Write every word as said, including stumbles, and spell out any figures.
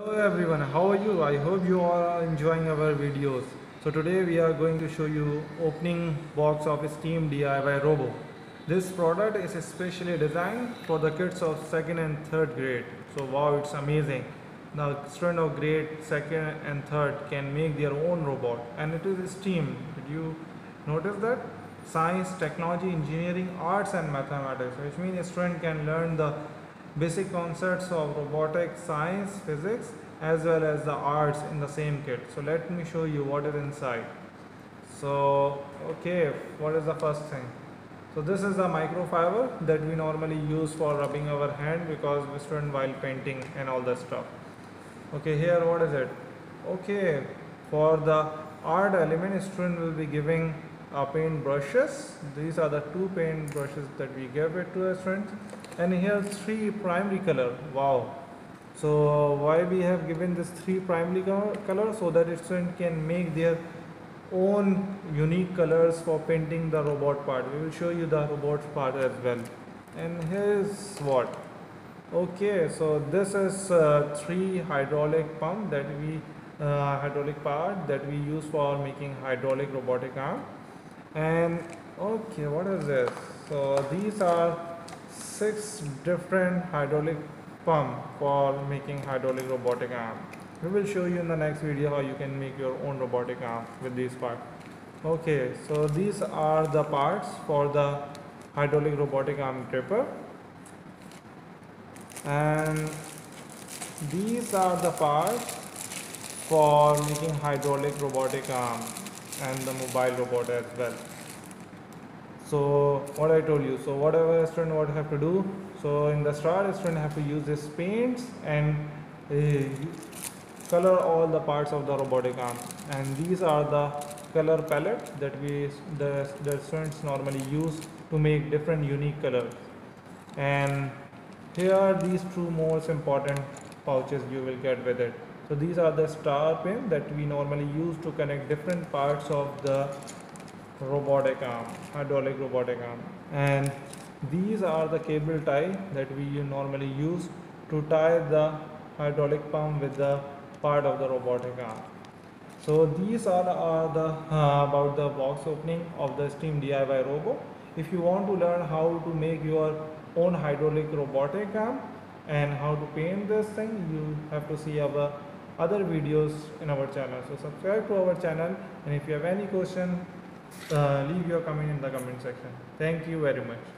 Hello everyone, how are you? I hope you are enjoying our videos. So today we are going to show you opening box of STEAM D I Y Robo. This product is especially designed for the kids of second and third grade. So wow, it's amazing. Now students of grade second and third can make their own robot, and it is STEAM. Did you notice that? Science, technology, engineering, arts and mathematics, which means a student can learn the basic concepts of robotics, science, physics as well as the arts in the same kit. So let me show you what is inside. So okay, what is the first thing? So this is the microfiber that we normally use for rubbing our hand because we student while painting and all that stuff. Okay, here what is it? Okay, for the art element, student will be giving our paint brushes. These are the two paint brushes that we give it to a student, and here three primary color. Wow, so why we have given this three primary color? So that student can make their own unique colors for painting the robot part. We will show you the robot part as well. And here is what? Okay, so this is uh, three hydraulic pump that we uh, hydraulic part that we use for making hydraulic robotic arm. And okay, what is this? So these are six different hydraulic pump for making hydraulic robotic arm. We will show you in the next video how you can make your own robotic arm with these parts. Okay, so these are the parts for the hydraulic robotic arm gripper, and these are the parts for making hydraulic robotic arm and the mobile robot as well. So what I told you, so whatever student would have to do, so in the start student have to use this paints and uh, color all the parts of the robotic arm, and these are the color palette that we the, the students normally use to make different unique colors. And here are these two most important pouches you will get with it. So these are the star pin that we normally use to connect different parts of the robotic arm, hydraulic robotic arm. And these are the cable tie that we normally use to tie the hydraulic pump with the part of the robotic arm. So these are, are the uh, about the box opening of the STEAM D I Y Robo. If you want to learn how to make your own hydraulic robotic arm and how to paint this thing, you have to see our other videos in our channel. So subscribe to our channel, and if you have any question, uh, leave your comment in the comment section. Thank you very much.